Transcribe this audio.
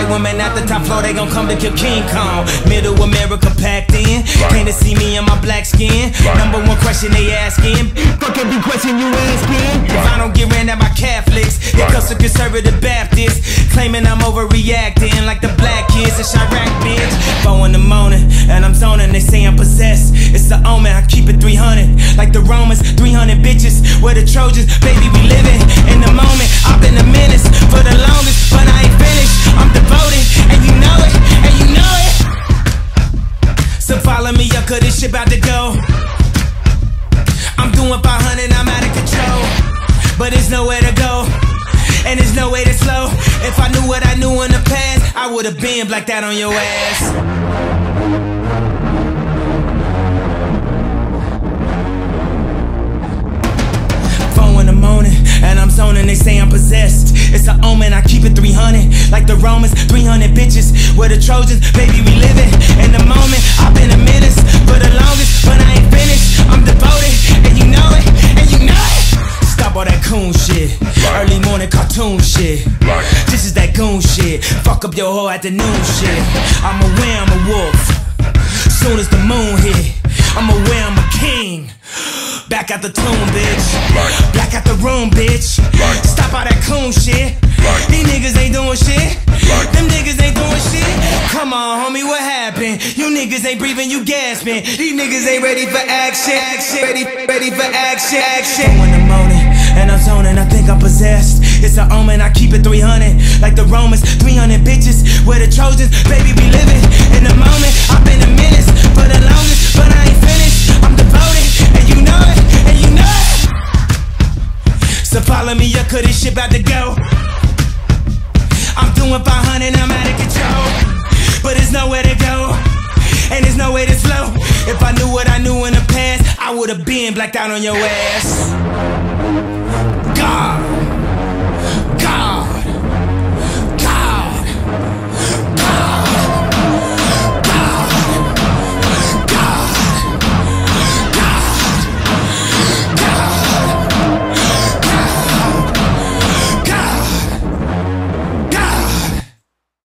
White women at the top floor, they gon' come to kill King Kong. Middle America packed in, came to see me in my black skin. Number one question they asking, fuck every question you asking. If I don't get ran at by Catholics, here comes the conservative Baptists, claiming I'm overreacting like the black kids in Chirac, bitch. 4 in the morning and I'm zoning, they say I'm possessed. It's an omen, I keep it 300 like the Romans, 300 bitches, we're the Trojans. Baby, we living in the moment. I've been a menace for the longest, but I ain't finished. I'm devoted, and you know it, and you know it. So follow me up, cause this shit about to go. I'm doing 500, I'm out of control, but there's nowhere to go, and there's no way to slow. If I knew what I knew in the past, I would've been blacked out on your ass. And they say I'm possessed. It's an omen, I keep it 300 like the Romans, 300 bitches, we're the Trojans. Baby, we living in the moment. I've been a menace for the longest, but I ain't finished. I'm devoted, and you know it, and you know it. Stop all that coon shit, early morning cartoon shit. This is that goon shit, fuck up your whole afternoon shit. I'm aware I'm a wolf, soon as the moon hit. I'm aware I'm a king, back out the tomb, bitch. Back out the room, bitch. Stop all that coon shit. These niggas ain't doing shit. Them niggas ain't doing shit. Come on, homie, what happened? You niggas ain't breathing, you gasping. These niggas ain't ready for action. Ready for action. I'm in the morning, and I'm zoning, I think I'm possessed. It's an omen, I keep it 300 like the Romans, 300 bitches, we're the Trojans. Baby, we living in the moment. I've been a menace for the longest, but I ain't finished. I'm devoted, and you know it, and you know it. So follow me up, cause this shit about to go. I'm doing 500, I'm out of control, but there's nowhere to go, and there's no way to slow. If I knew what I knew in the past, I would've been blacked out on your ass. God.